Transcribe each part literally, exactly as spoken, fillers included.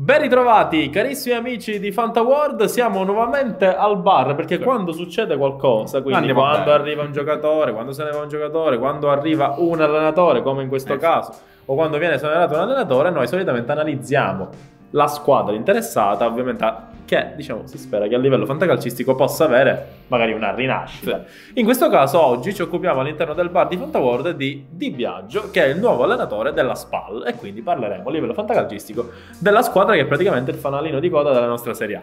Ben ritrovati carissimi amici di Fanta World, siamo nuovamente al bar perché sì. Quando succede qualcosa, quindi Andiamo quando arriva un giocatore, quando se ne va un giocatore, quando arriva un allenatore come in questo eh, caso, sì. o quando viene esonerato un allenatore, noi solitamente analizziamo la squadra interessata, ovviamente che diciamo si spera che a livello fantacalcistico possa avere magari una rinascita. Sì. In questo caso oggi ci occupiamo all'interno del bar di Fanta World di Di Biagio, che è il nuovo allenatore della SPAL, e quindi parleremo a livello fantacalcistico della squadra che è praticamente il fanalino di coda della nostra SerieA.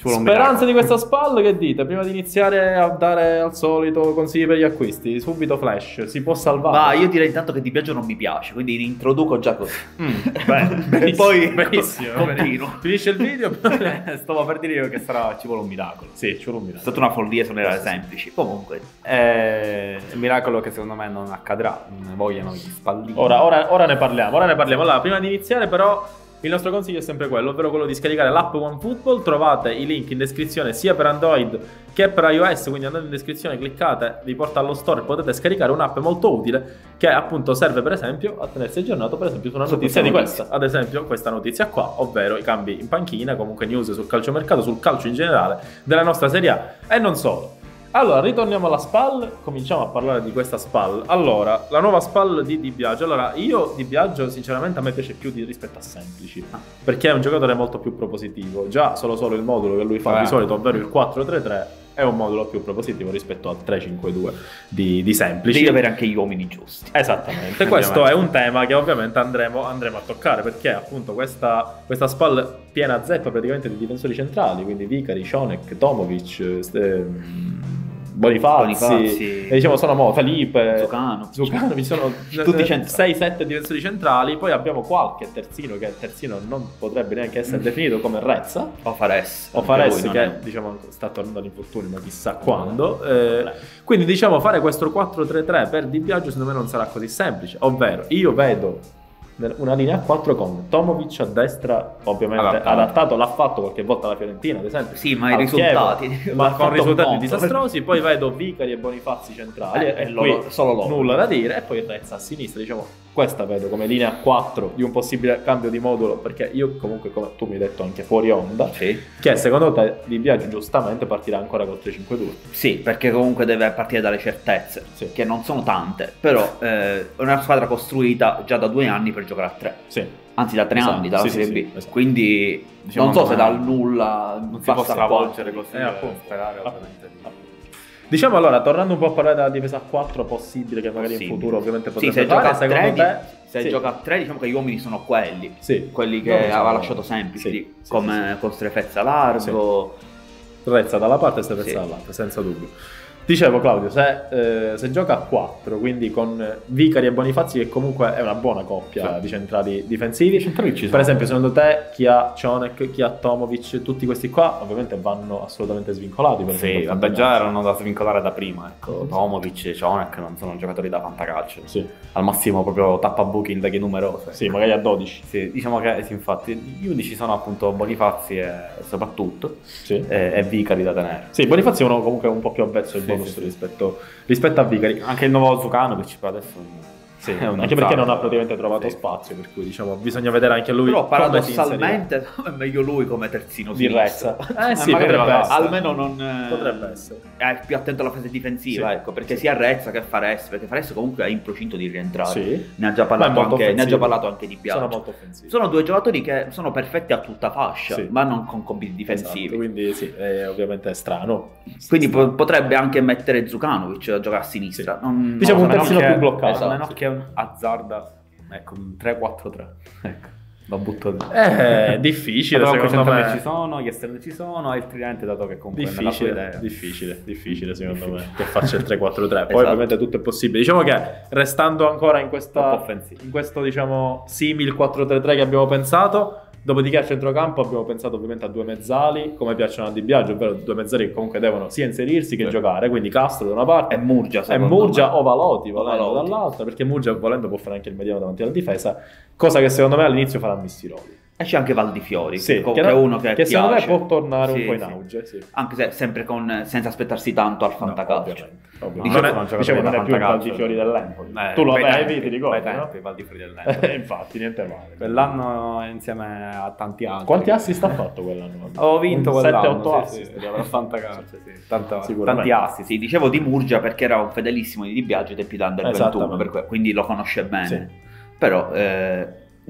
Speranze di questa SPAL, che dite? Prima di iniziare a dare al solito consigli per gli acquisti, subito flash, si può salvare? Ma io direi intanto che Di Biagio non mi piace, quindi li introduco già così. Mm, beh, e poi benissimo, continuo. Finisce il video. Stavo per dire io che sarà, ci vuole un miracolo. Sì, ci vuole un miracolo. È stata una follia sonerare Semplici. Comunque, eh, il miracolo che secondo me non accadrà, non vogliono gli spallini. Ora, ora, ora ne parliamo, ora ne parliamo. Allora, prima di iniziare però... il nostro consiglio è sempre quello, ovvero quello di scaricare l'app OneFootball. Trovate i link in descrizione sia per Android che per iOS, quindi andando in descrizione cliccate, vi porta allo store e potete scaricare un'app molto utile che appunto serve per esempio a tenersi aggiornato per esempio su una notizia di questa, ad esempio questa notizia qua, ovvero i cambi in panchina, comunque news sul calciomercato, sul calcio in generale della nostra Serie A e non solo. Allora, ritorniamo alla SPAL, cominciamo a parlare di questa SPAL. Allora, la nuova SPAL di Di Biagio. Allora, io Di Biagio sinceramente a me piace più di, rispetto a Semplici, perché è un giocatore molto più propositivo. Già solo solo il modulo che lui fa eh. di solito, ovvero il quattro tre tre, è un modulo più propositivo rispetto al tre cinque due di, di Semplici. Devi avere anche gli uomini giusti. Esattamente, questo è un tema che ovviamente andremo, andremo a toccare, perché appunto questa, questa SPAL piena zeppa praticamente di difensori centrali, quindi Vicari, Cionek, Tomovic, ste... Bonifazi, Bonifazi e diciamo sono Felipe Zucano, Zucano ci sono tutti sei sette difensori centrali, poi abbiamo qualche terzino che terzino non potrebbe neanche essere definito, come Rezza, Ofares, Ofares che è... diciamo sta tornando all'infortunio ma chissà quando, eh, quindi diciamo fare questo quattro tre tre per Di Biagio secondo me non sarà così semplice, ovvero io vedo una linea a quattro con Tomovic a destra, ovviamente adattato, adattato l'ha fatto qualche volta la Fiorentina ad esempio, sì, ma i risultati Chievo, ma con risultati disastrosi, poi vedo Vicari e Bonifazi centrali eh, e qui lo, solo loro nulla da dire, e poi Rezza a sinistra, diciamo questa vedo come linea a quattro di un possibile cambio di modulo, perché io comunque, come tu mi hai detto anche fuori onda, sì. che secondo te Di Biagio giustamente partirà ancora col tre cinque due, sì, perché comunque deve partire dalle certezze, sì. che non sono tante, però eh, è una squadra costruita già da due anni per giocare a tre, sì. anzi da tre esatto, anni dalla sì, Serie sì, B, esatto. quindi diciamo non so se dal nulla non si possa avvolgere così, eh, appunto, sperare ah, ah. diciamo. Allora, tornando un po' a parlare della difesa a quattro, possibile che magari possibile. in futuro ovviamente potrebbe sì, se fare, gioca secondo tre, te se sì. gioca a tre diciamo che gli uomini sono quelli sì. quelli che aveva sono... lasciato Semplici, sì, sì, come sì, con Strefezza largo sì. Rezza dalla parte e Strefezza sì. dall'altra, senza dubbio. Dicevo Claudio, se, eh, se gioca a quattro, quindi con Vicari e Bonifazi, che comunque è una buona coppia sì. di centrali difensivi, centrali ci sono. Per esempio secondo te chi ha Cionek, chi ha Tomovic, tutti questi qua ovviamente vanno assolutamente svincolati? Per sì, vabbè già erano da svincolare da prima, ecco. Tomovic e Cionek non sono giocatori da fantacalcio, sì. al massimo proprio tappabuchi in leghe numerose. Sì, magari a dodici. Sì, diciamo che sì, infatti gli undici sono appunto Bonifazi e soprattutto sì. e, e Vicari da tenere. Sì, Bonifazi è uno comunque un po' più avvezzo il sì. Rispetto, rispetto a Vicari, anche il nuovo Zucano che ci fa adesso sì, è un anche perché non ha praticamente trovato sì. spazio, per cui diciamo bisogna vedere anche lui, però paradossalmente è meglio lui come terzino di Rezza, eh, eh sì, almeno non potrebbe essere è più attento alla fase difensiva, sì. ecco perché sì. sia Rezza che Fares, perché Fares comunque è in procinto di rientrare, sì. ne ha già parlato anche, ne ha già parlato anche Di Biagio, sono molto offensivi, sono due giocatori che sono perfetti a tutta fascia sì. ma non con compiti difensivi, esatto, quindi sì, è ovviamente è strano, quindi sì. potrebbe anche mettere Zucanovic a giocare a sinistra, sì. non, diciamo non un terzino più bloccato che azzarda, ecco, un tre quattro tre, ecco, la butto dentro. È eh, difficile, allora, secondo me ci sono, gli esterni ci sono, e il tridente dato che comunque difficile, nella sua difficile, difficile secondo me che faccia il tre quattro tre, poi esatto. ovviamente tutto è possibile, diciamo che restando ancora in questa in questo diciamo simil quattro tre tre che abbiamo pensato. Dopodiché a centrocampo abbiamo pensato ovviamente a due mezzali, come piacciono a Di Biagio, ovvero due mezzali che comunque devono sia inserirsi che sì. giocare, quindi Castro da una parte e Murgia, e Murgia o Valoti, Valoti dall'altra, perché Murgia volendo può fare anche il mediano davanti alla difesa, cosa che secondo me all'inizio farà Mistiroli. E c'è anche Valdifiori, sì, che, che è uno che, che secondo me può tornare sì, un po' in auge. Sì. Sì. Anche se sempre con, senza aspettarsi tanto al Fantacalcio. No, ovviamente, ovviamente. Dicevo, non è più il Valdifiori dell'Empoli. Eh, tu lo avevi, ti ricordi, tempi, no? Il Valdifiori dell'Empoli. Infatti, niente male. Quell'anno insieme a tanti altri. Quanti assist ha fatto quell'anno? Ho vinto quell'anno. sette otto assist al Fantacalcio, sì. Tanti assist. Dicevo di Murgia perché era un fedelissimo di Di Biagio, tempi da Under ventuno, quindi lo conosce bene. Però...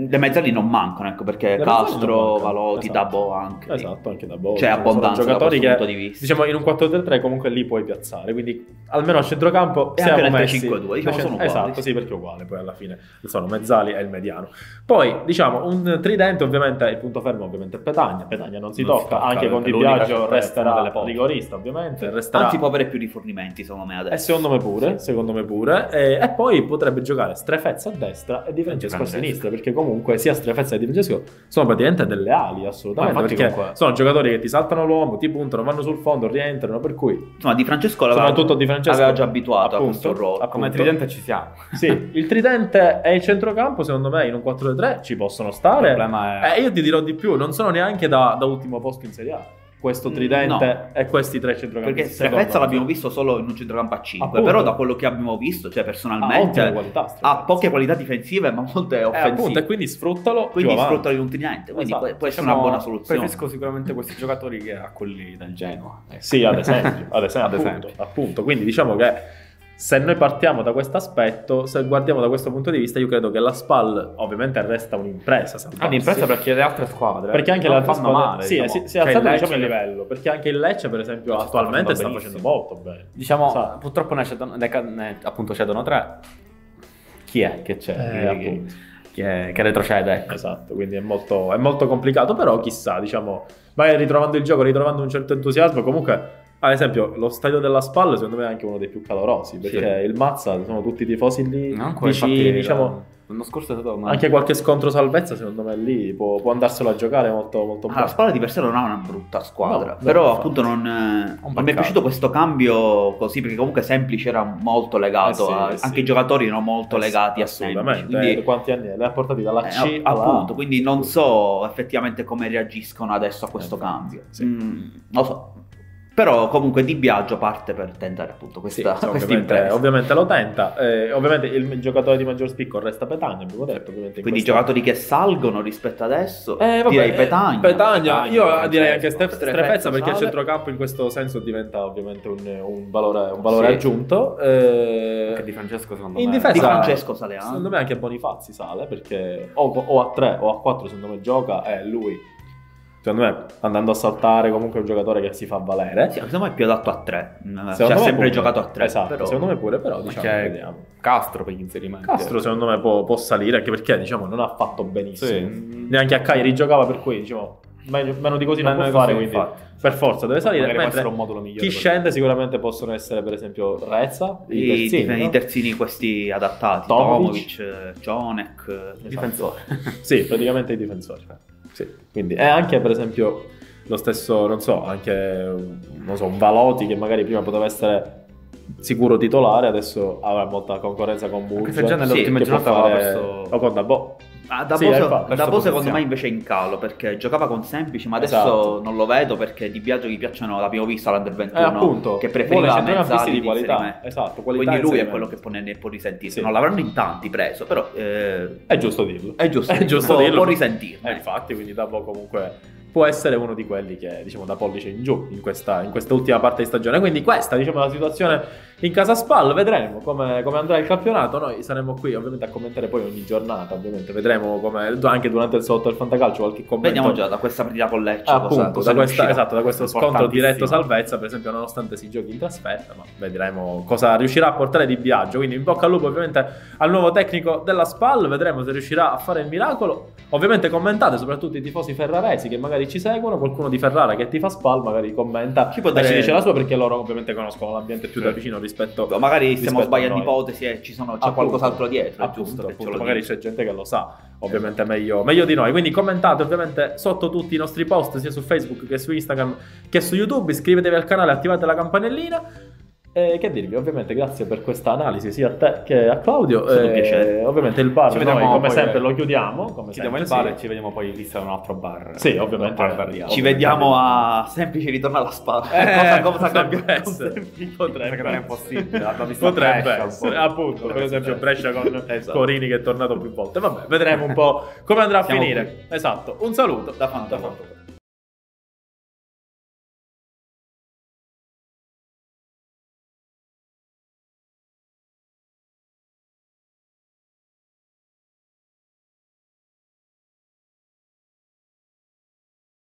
le mezze lì non mancano, ecco, perché le Castro, Valoti, esatto. Dabo anche. Esatto, anche Dabo. C'è cioè, abbondanza giocatori da questo che, punto di vista. Diciamo, in un quattro tre tre comunque lì puoi piazzare, quindi almeno a centrocampo e siamo messi. E anche nel tre cinque due, diciamo, sono uguali. Esatto, sì, perché è uguale, poi alla fine sono mezzali e il mediano. Poi, diciamo, un tridente ovviamente, il punto fermo ovviamente è Petagna. Petagna non si non tocca, si tocca, anche con Di Biagio resterà rigorista ovviamente. Resterà... Anzi può avere più rifornimenti, secondo me, adesso. E secondo me pure, sì. secondo me pure. E, e poi potrebbe giocare Strefezza a destra e Di Francesco a sinistra, perché comunque comunque sia Strefezza che Di Francesco sono praticamente delle ali, assolutamente, perché comunque... sono giocatori che ti saltano l'uomo, ti puntano, vanno sul fondo, rientrano, per cui insomma Di Francesco l'aveva, soprattutto Di Francesco aveva già abituato appunto, a questo ruolo. Come tridente ci siamo. Sì, il tridente e il centrocampo secondo me in un quattro tre tre ci possono stare. Il problema è... eh, io ti dirò di più, non sono neanche da, da ultimo posto in Serie A questo tridente no. e questi tre centrocampisti, perché Strefezza l'abbiamo visto solo in un centrocampo a cinque, appunto. Però da quello che abbiamo visto, cioè personalmente ha, qualità, ha poche qualità difensive ma molte offensive, eh, appunto, e quindi sfruttalo, quindi sfruttalo in un tridente, quindi esatto. può essere no, una buona soluzione. Preferisco sicuramente questi giocatori che a quelli del Genoa, ecco. Sì, ad esempio, ad esempio, appunto, appunto. appunto quindi diciamo che se noi partiamo da questo aspetto, se guardiamo da questo punto di vista, io credo che la SPAL ovviamente resta un'impresa. Sant'Anno. Ah, un'impresa sì. perché le altre squadre. Perché anche le altre fanno squadre. Male, sì, diciamo. si, si è cioè alzato diciamo, il livello. Perché anche il Lecce, per esempio, Lecce attualmente sta facendo, sta facendo molto bene. Diciamo, sì. purtroppo ne cedono, ne, ne, appunto cedono tre. Chi è che c'è? Eh, che, chi è, che retrocede, ecco. Esatto, quindi è molto, è molto complicato, però chissà, diciamo, magari ritrovando il gioco, ritrovando un certo entusiasmo, comunque... Ad esempio, lo stadio della SPAL secondo me è anche uno dei più calorosi, perché sì. il Mazza sono tutti i tifosi lì, no, vicini, diciamo... L'anno scorso è stato male. Anche qualche scontro salvezza secondo me lì può, può andarselo a giocare molto molto bene. Ah, la squadra di per sé non ha una brutta squadra, no, però appunto non, non mi è piaciuto questo cambio così, perché comunque Semplice era molto legato, eh sì, a, eh sì. anche i giocatori erano molto eh legati sì, a Semplice. Quindi eh, quanti anni le ha portati dalla eh, C alla... appunto, quindi non so effettivamente come reagiscono adesso a questo eh, cambio, sì. mm, non so. Però comunque Di Biagio parte per tentare appunto questa, sì, questa impresa. Ovviamente lo tenta, eh, ovviamente il giocatore di maggior spicco resta Petagna, abbiamo detto. Quindi i giocatori che salgono rispetto adesso, eh, vabbè, direi Petagna. Petagna, io direi anche Strefezza, perché il centrocampo in questo senso diventa ovviamente un, un valore, un valore sì. aggiunto. Eh, anche Di Francesco secondo me. In difesa, Di Francesco sale anche. Secondo me anche Bonifazi sale, perché o, o a tre o a quattro secondo me gioca, è lui. Secondo me andando a saltare comunque è un giocatore che si fa valere. Sì, secondo me è più adatto a tre. Secondo cioè, ha sempre pure. giocato a tre. Esatto, però... secondo me pure, però diciamo, vediamo. Castro per gli inserimenti. Castro secondo me può, può salire, anche perché diciamo non ha fatto benissimo. Sì. Neanche a Cagliari giocava, per cui diciamo meno di così non può fare, quindi infatti. per forza deve salire. Magari mentre un modulo migliore chi scende sicuramente possono essere per esempio Rezza, i, i terzini, dif- no? i terzini questi adattati, Tomovic, Cionek, esatto. difensori. Sì, praticamente i difensori. Sì, quindi è anche per esempio lo stesso, non so, anche non so, un Valoti che magari prima poteva essere sicuro titolare, adesso avrà molta concorrenza con Bullo. Perché già nell'ultima sì, giornata fare... verso... o con Dabo. Ah, Dabo, sì, se... Dabo secondo me invece è in calo, perché giocava con Semplici, ma adesso esatto. non lo vedo, perché Di Biagio gli piacciono, l'abbiamo vista all'Under ventuno, eh, appunto, che preferiva mezzali di qualità, esatto, qualità, quindi lui è quello che può, ne può risentire, sì. non l'avranno in tanti preso, però eh... è giusto dirlo, è giusto, è giusto dirlo, può risentirne, eh, infatti, quindi Dabo comunque può essere uno di quelli che, diciamo, da pollice in giù in questa, in questa ultima parte di stagione. Quindi questa, diciamo, è la situazione in casa SPAL. Vedremo come, come andrà il campionato. Noi saremo qui ovviamente a commentare poi ogni giornata, ovviamente vedremo come anche durante il sotto del Fantacalcio qualche commento. Vediamo già da questa partita con Lecce, appunto, cosa, cosa da questa, esatto, da questo scontro diretto salvezza, per esempio, nonostante si giochi in trasferta, ma vedremo cosa riuscirà a portare Di Biagio. Quindi in bocca al lupo ovviamente al nuovo tecnico della SPAL, vedremo se riuscirà a fare il miracolo. Ovviamente commentate soprattutto i tifosi ferraresi che magari ci seguono, qualcuno di Ferrara che ti fa SPAL magari commenta, ci può dare, ci dice la sua, perché loro ovviamente conoscono l'ambiente più da vicino rispetto, no, magari stiamo sbagliando ipotesi e ci sono, c'è qualcos'altro dietro, appunto, giusto, appunto, magari dico. C'è gente che lo sa ovviamente meglio, meglio di noi, quindi commentate ovviamente sotto tutti i nostri post, sia su Facebook che su Instagram che su YouTube, iscrivetevi al canale, attivate la campanellina. Eh, che dirvi, ovviamente grazie per questa analisi sia a te che a Claudio. È stato un piacere. Ovviamente il bar noi come sempre eh, lo chiudiamo, come chiudiamo sempre, il bar sì. E ci vediamo poi lì a un altro bar. Sì, ovviamente bar, bar, ci ovviamente vediamo a Semplici ritorno alla SPAL. Eh, cosa cosa cambia essere? Semplici, potrebbe essere impossibile. Potrebbe essere, appunto, potrebbe per esempio Brescia con esatto. Corini che è tornato più volte. Vabbè, vedremo un po' come andrà a Siamo finire. Qui. Esatto. Un saluto da Fanta World.